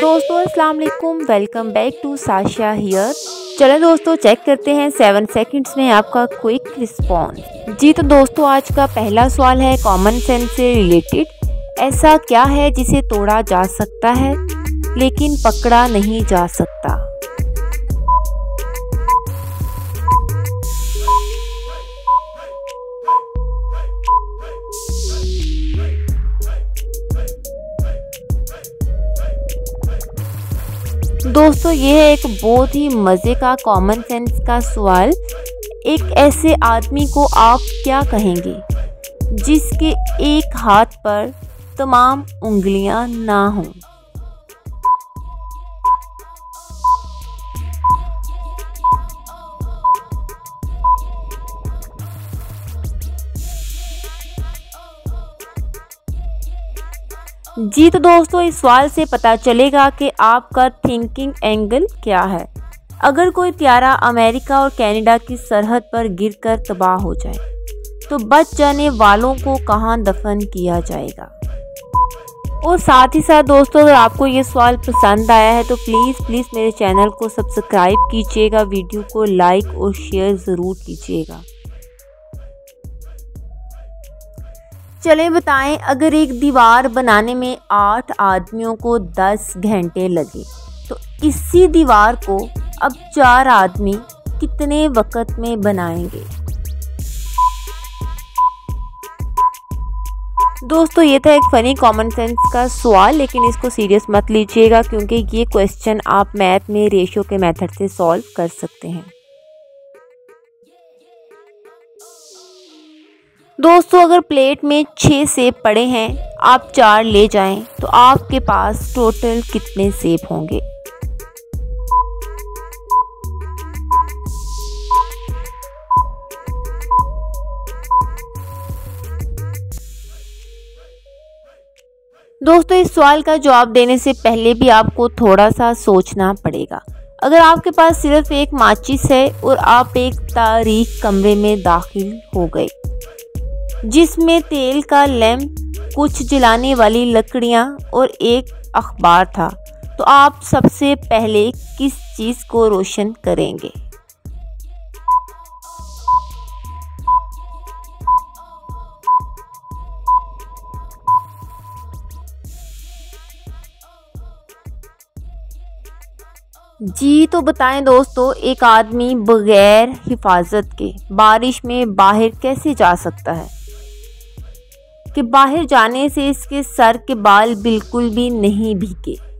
दोस्तों अस्सलाम वालेकुम, welcome back to Sasha here. चलें दोस्तों चेक करते हैं 7 सेकंड्स में आपका क्विक रिस्पॉन्स। जी तो दोस्तों आज का पहला सवाल है कॉमन सेंस से रिलेटेड। ऐसा क्या है जिसे तोड़ा जा सकता है लेकिन पकड़ा नहीं जा सकता? दोस्तों ये है एक बहुत ही मज़े का कॉमन सेंस का सवाल। एक ऐसे आदमी को आप क्या कहेंगे जिसके एक हाथ पर तमाम उंगलियां ना हों? जी तो दोस्तों इस सवाल से पता चलेगा कि आपका थिंकिंग एंगल क्या है। अगर कोई प्यारा अमेरिका और कनाडा की सरहद पर गिरकर तबाह हो जाए तो बच जाने वालों को कहां दफन किया जाएगा? और साथ ही साथ दोस्तों अगर आपको ये सवाल पसंद आया है तो प्लीज़ मेरे चैनल को सब्सक्राइब कीजिएगा, वीडियो को लाइक और शेयर ज़रूर कीजिएगा। चलें बताएं, अगर एक दीवार बनाने में 8 आदमियों को 10 घंटे लगे तो इसी दीवार को अब 4 आदमी कितने वक्त में बनाएंगे? दोस्तों ये था एक फ़नी कॉमन सेंस का सवाल, लेकिन इसको सीरियस मत लीजिएगा क्योंकि ये क्वेश्चन आप मैथ में रेशियो के मेथड से सॉल्व कर सकते हैं। दोस्तों अगर प्लेट में 6 सेब पड़े हैं, आप 4 ले जाएं तो आपके पास टोटल कितने सेब होंगे? दोस्तों इस सवाल का जवाब देने से पहले भी आपको थोड़ा सा सोचना पड़ेगा। अगर आपके पास सिर्फ एक माचिस है और आप एक तारीख कमरे में दाखिल हो गए जिसमें तेल का लैम्प, कुछ जलाने वाली लकड़ियां और एक अखबार था, तो आप सबसे पहले किस चीज़ को रोशन करेंगे? जी तो बताएं दोस्तों, एक आदमी बगैर हिफाजत के बारिश में बाहर कैसे जा सकता है कि बाहर जाने से इसके सर के बाल बिल्कुल भी नहीं भीगे?